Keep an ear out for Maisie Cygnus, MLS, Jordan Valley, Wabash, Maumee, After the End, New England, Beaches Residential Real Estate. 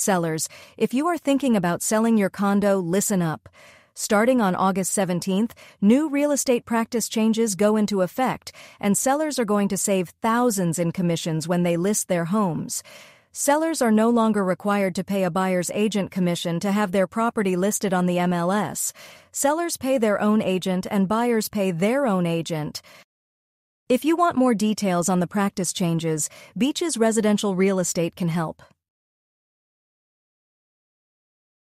Sellers, if you are thinking about selling your condo, listen up. Starting on August 17th, new real estate practice changes go into effect, and sellers are going to save thousands in commissions when they list their homes. Sellers are no longer required to pay a buyer's agent commission to have their property listed on the MLS. Sellers pay their own agent and buyers pay their own agent. If you want more details on the practice changes, Beaches Residential Real Estate can help.